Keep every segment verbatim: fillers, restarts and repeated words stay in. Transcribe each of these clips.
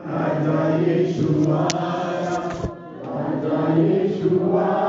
Raja Yeshua, Raja Yeshua. Raja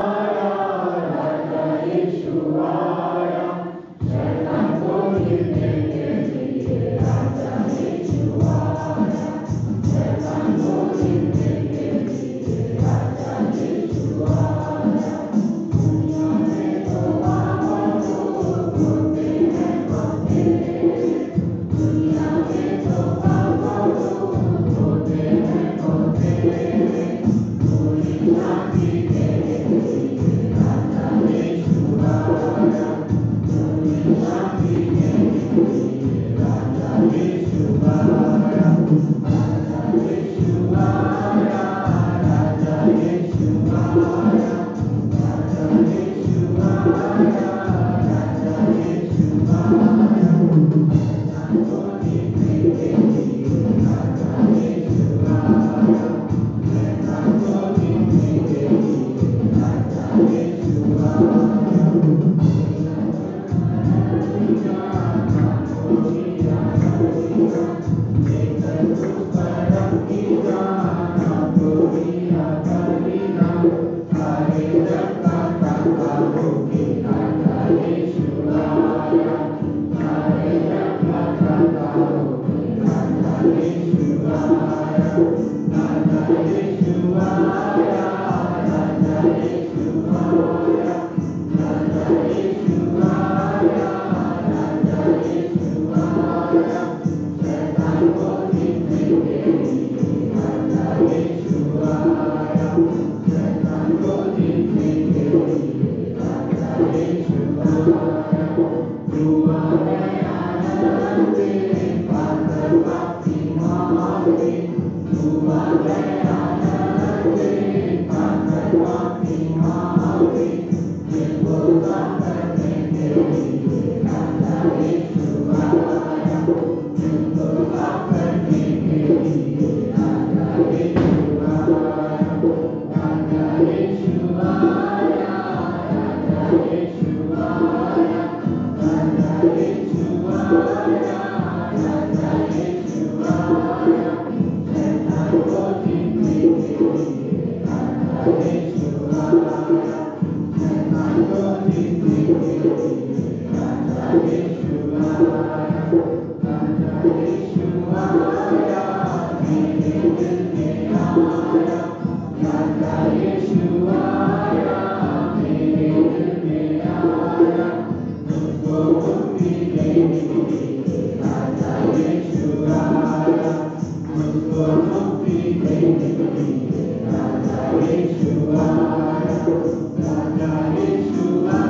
Yeshua, Raja Yeshua.